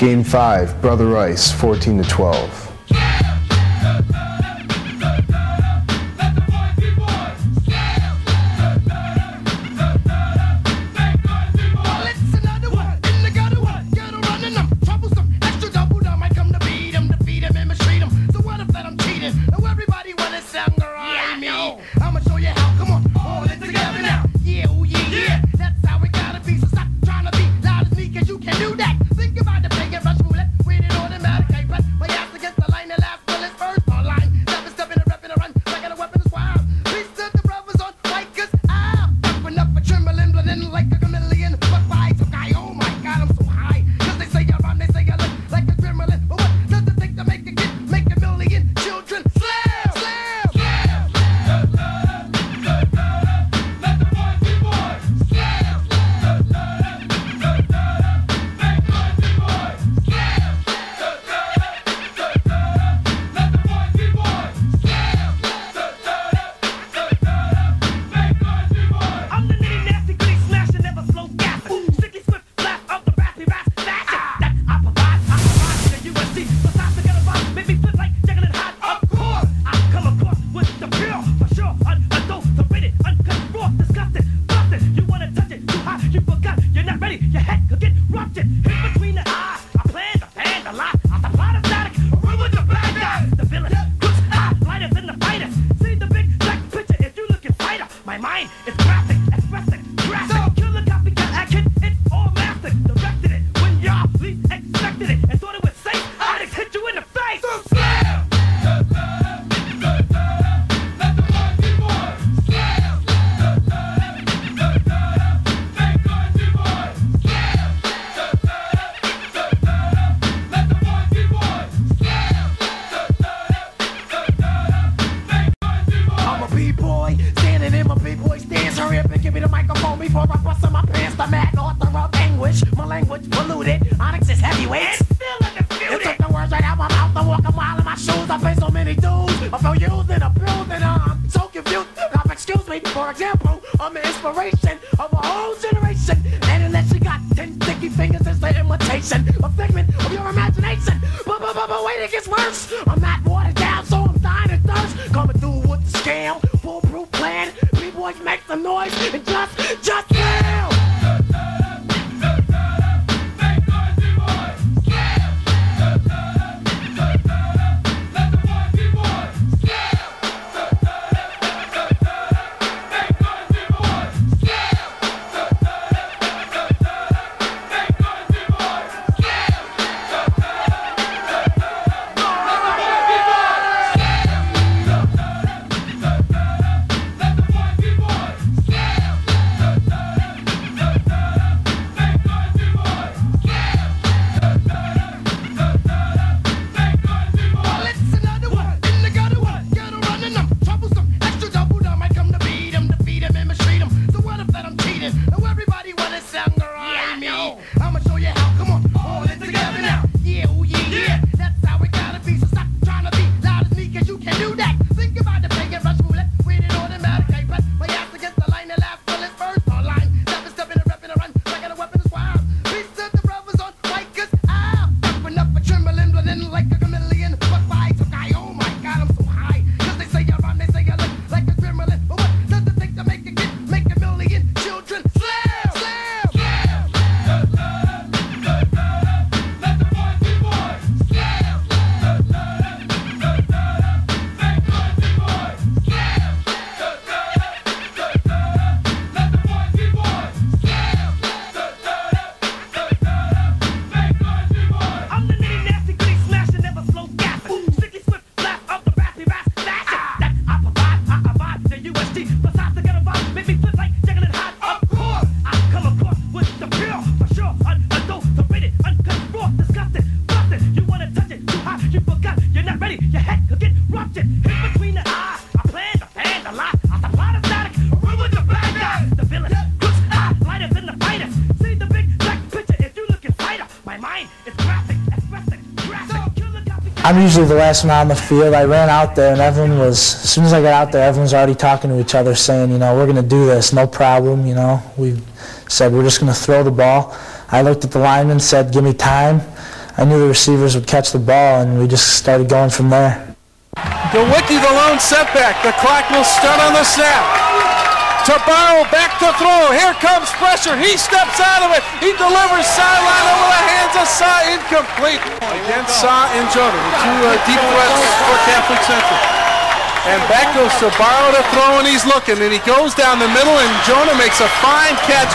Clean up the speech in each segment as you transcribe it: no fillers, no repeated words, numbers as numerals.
Game 5, Brother Rice, 14-12. Before I bust on my pants, the mad author of anguish. My language polluted, Onyx is heavyweight. And still undefeated. You took the words right out my mouth, I walk a mile in my shoes. I pay so many dues, I feel used in a building. I'm so confused, now excuse me. For example, I'm the inspiration of a whole generation. And unless you got 10 sticky fingers, it's the imitation, a figment of your imagination. But wait, it gets worse. I'm not watered down, so I'm dying of thirst. Coming through with the scam, foolproof plan. B-boys make some noise and just now. I'm usually the last man on the field. I ran out there and everyone was, as soon as I got out there, everyone's already talking to each other saying, you know, we're going to do this, no problem, you know. We said, we're just going to throw the ball. I looked at the lineman, said, give me time. I knew the receivers would catch the ball, and we just started going from there. DeWicke, the lone setback. The clock will start on the snap. Tabarro back to throw, here comes pressure, he steps out of it, he delivers sideline over the hands of Sa, incomplete. Against Sa and Jonah, the two deep threats for Catholic Central. And back goes Tabarro to throw, and he's looking, and he goes down the middle, and Jonah makes a fine catch.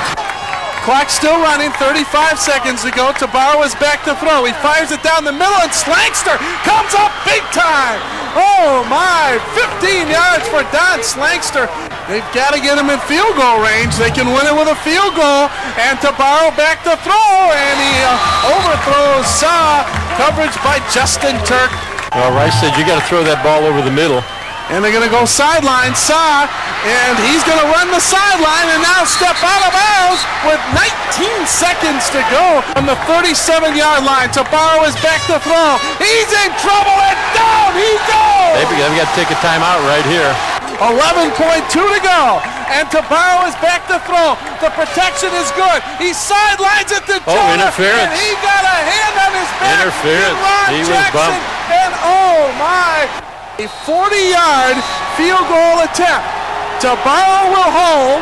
Clock still running, 35 seconds to go, Tabarro is back to throw, he fires it down the middle, and Slankster comes up big time. Oh my, 15 yards for Don Slankster. They've got to get him in field goal range. They can win it with a field goal. And Tabarro back to throw, and he overthrows Sa. Coverage by Justin Turk. Well, Rice said you got to throw that ball over the middle. And they're going to go sideline, Sa, and he's going to run the sideline and now step out of bounds with 19 seconds to go on the 37-yard line. Tabarro is back to throw. He's in trouble and down he goes. They've got to take a timeout right here. 11.2 to go, and Tabarro is back to throw. The protection is good. He sidelines it to Jonah, interference. And he got a hand on his back. Interference. He was bumped. And oh my, a 40-yard field goal attempt. Tabarro will hold.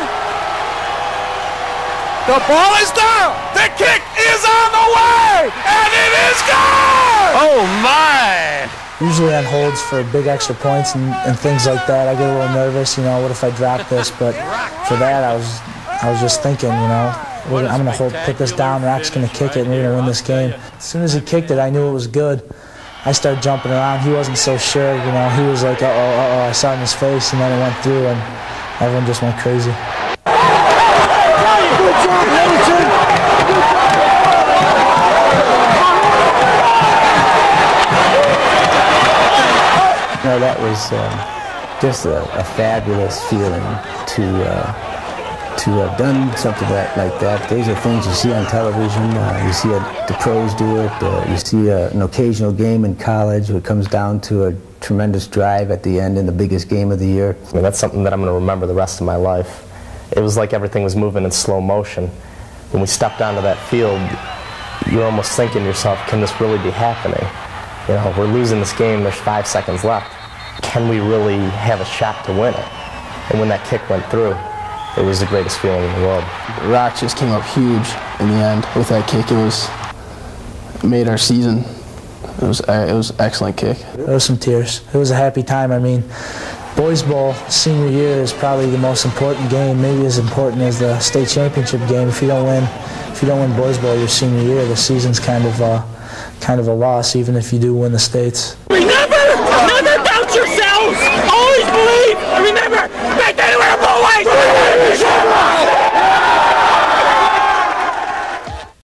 The ball is down. The kick is on the way, and it is gone. Oh my. Usually on holds for big extra points and things like that, I get a little nervous, you know, what if I drop this? But for that, I was just thinking, you know, I'm going to put this down, Rock's going to kick it, and we're going to win this game. As soon as he kicked it, I knew it was good. I started jumping around. He wasn't so sure, you know. He was like, uh-oh, I saw it in his face, and then it went through, and everyone just went crazy. Good job, Hamilton! Good job! No, that was just a fabulous feeling to have done something like that. These are things you see on television. You see the pros do it. You see an occasional game in college where it comes down to a tremendous drive at the end in the biggest game of the year. I mean, that's something that I'm going to remember the rest of my life. It was like everything was moving in slow motion. When we stepped onto that field, you're almost thinking to yourself, can this really be happening? You know, we're losing this game, there's 5 seconds left. Can we really have a shot to win it? And when that kick went through, it was the greatest feeling in the world. Rock just came up huge in the end with that kick. It made our season. It was an excellent kick. There was some tears. It was a happy time. I mean, Boys' Bowl senior year is probably the most important game, maybe as important as the state championship game. If you don't win Boys' Bowl your senior year, the season's kind of a loss, even if you do win the states. Never doubt yourselves! Always believe!